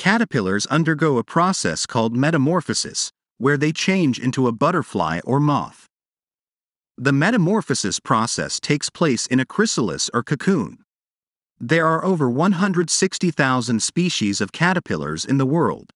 Caterpillars undergo a process called metamorphosis, where they change into a butterfly or moth. The metamorphosis process takes place in a chrysalis or cocoon. There are over 160,000 species of caterpillars in the world.